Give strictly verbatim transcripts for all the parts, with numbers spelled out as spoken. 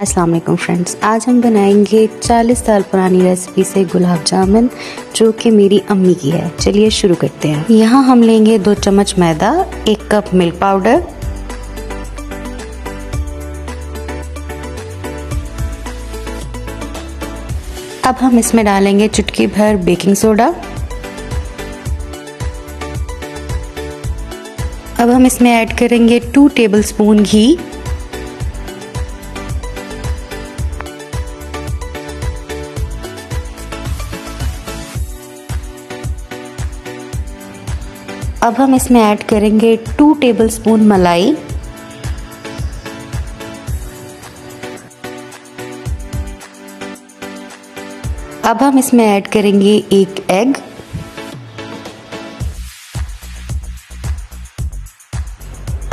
अस्सलाम वालेकुम फ्रेंड्स, आज हम बनाएंगे चालीस साल पुरानी रेसिपी से गुलाब जामुन जो कि मेरी अम्मी की है। चलिए शुरू करते हैं। यहाँ हम लेंगे दो चम्मच मैदा, एक कप मिल्क पाउडर, अब हम इसमें डालेंगे चुटकी भर बेकिंग सोडा। अब हम इसमें ऐड करेंगे टू टेबलस्पून घी। अब हम इसमें ऐड करेंगे टू टेबलस्पून मलाई। अब हम इसमें ऐड करेंगे एक एग।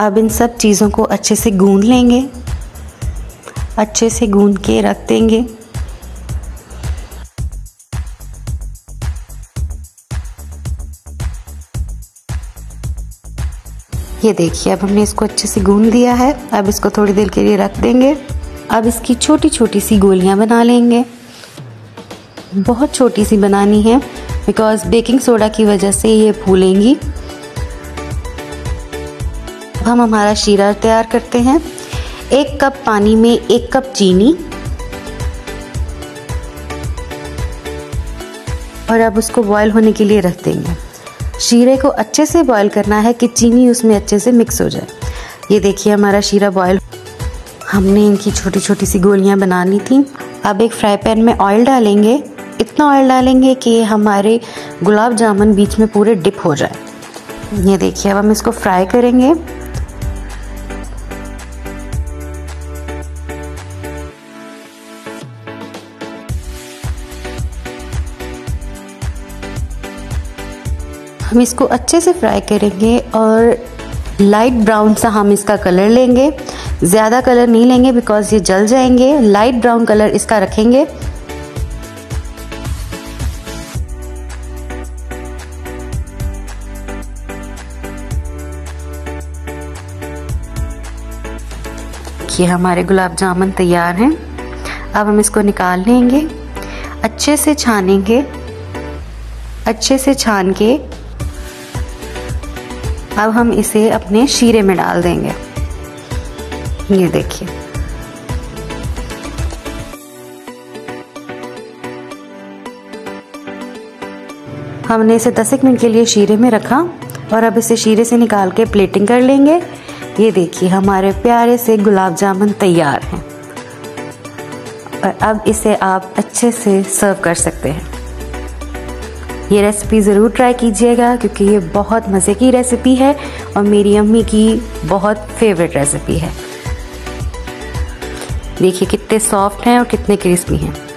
अब इन सब चीज़ों को अच्छे से गूंद लेंगे, अच्छे से गूंद के रख देंगे। ये देखिए, अब हमने इसको अच्छे से गूंद दिया है। अब इसको थोड़ी देर के लिए रख देंगे। अब इसकी छोटी छोटी सी गोलियां बना लेंगे। बहुत छोटी सी बनानी है बिकॉज बेकिंग सोडा की वजह से ये फूलेंगी। अब हम हमारा शीरा तैयार करते हैं। एक कप पानी में एक कप चीनी, और अब उसको बॉयल होने के लिए रख देंगे। शीरे को अच्छे से बॉयल करना है कि चीनी उसमें अच्छे से मिक्स हो जाए। ये देखिए, हमारा शीरा बॉयल, हमने इनकी छोटी छोटी सी गोलियां बना ली थी। अब एक फ्राई पैन में ऑयल डालेंगे। इतना ऑयल डालेंगे कि हमारे गुलाब जामुन बीच में पूरे डिप हो जाए। ये देखिए, अब हम इसको फ्राई करेंगे। हम इसको अच्छे से फ्राई करेंगे और लाइट ब्राउन सा हम इसका कलर लेंगे। ज़्यादा कलर नहीं लेंगे बिकॉज ये जल जाएंगे। लाइट ब्राउन कलर इसका रखेंगे। ये हमारे गुलाब जामुन तैयार हैं। अब हम इसको निकाल लेंगे, अच्छे से छानेंगे, अच्छे से छान के अब हम इसे अपने शीरे में डाल देंगे। ये देखिए, हमने इसे दस मिनट के लिए शीरे में रखा और अब इसे शीरे से निकाल के प्लेटिंग कर लेंगे। ये देखिए, हमारे प्यारे से गुलाब जामुन तैयार हैं और अब इसे आप अच्छे से सर्व कर सकते हैं। ये रेसिपी ज़रूर ट्राई कीजिएगा क्योंकि ये बहुत मज़े की रेसिपी है और मेरी अम्मी की बहुत फेवरेट रेसिपी है। देखिए कितने सॉफ्ट हैं और कितने क्रिस्पी हैं।